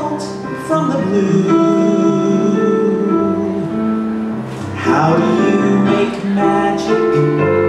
called from the blue. How do you make magic?